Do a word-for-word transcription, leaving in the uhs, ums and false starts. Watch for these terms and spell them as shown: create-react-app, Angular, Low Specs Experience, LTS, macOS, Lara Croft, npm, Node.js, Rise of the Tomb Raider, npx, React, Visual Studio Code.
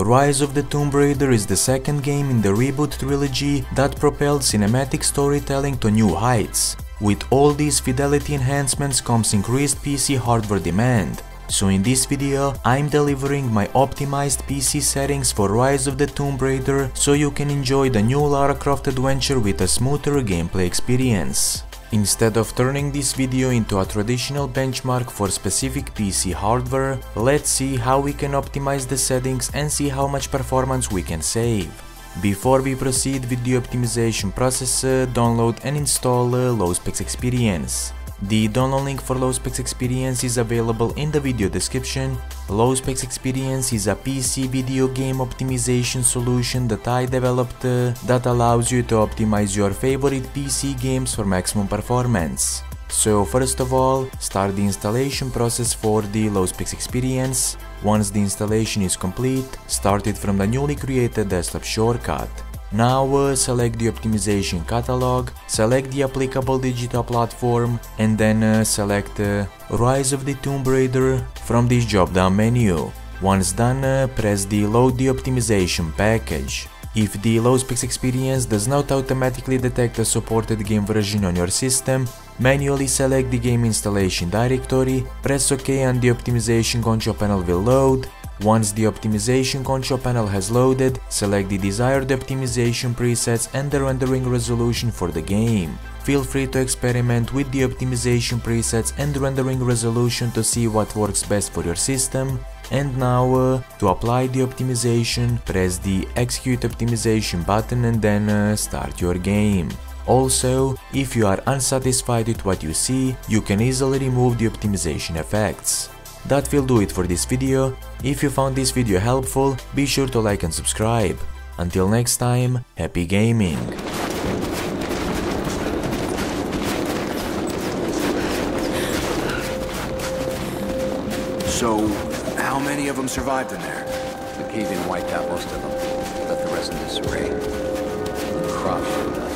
Rise of the Tomb Raider is the second game in the reboot trilogy that propelled cinematic storytelling to new heights. With all these fidelity enhancements comes increased P C hardware demand. So in this video, I'm delivering my optimized P C settings for Rise of the Tomb Raider so you can enjoy the new Lara Croft adventure with a smoother gameplay experience. Instead of turning this video into a traditional benchmark for specific P C hardware, let's see how we can optimize the settings and see how much performance we can save. Before we proceed with the optimization process, download and install Low Specs Experience. The download link for Low Specs Experience is available in the video description. Low Specs Experience is a P C video game optimization solution that I developed uh, that allows you to optimize your favorite P C games for maximum performance. So first of all, start the installation process for the Low Specs Experience. Once the installation is complete, start it from the newly created desktop shortcut. Now uh, select the optimization catalog, select the applicable digital platform, and then uh, select uh, Rise of the Tomb Raider from this drop-down menu. Once done, uh, press the Load the Optimization Package. If the Low Specs Experience does not automatically detect a supported game version on your system, manually select the game installation directory, press OK and the optimization control panel will load. Once the optimization control panel has loaded, select the desired optimization presets and the rendering resolution for the game. Feel free to experiment with the optimization presets and rendering resolution to see what works best for your system. And now, uh, to apply the optimization, press the Execute Optimization button and then uh, start your game. Also, if you are unsatisfied with what you see, you can easily remove the optimization effects. That will do it for this video. If you found this video helpful, be sure to like and subscribe. Until next time, happy gaming! So, how many of them survived in there? The cave-in wiped out most of them, left the rest in disarray. Crushed.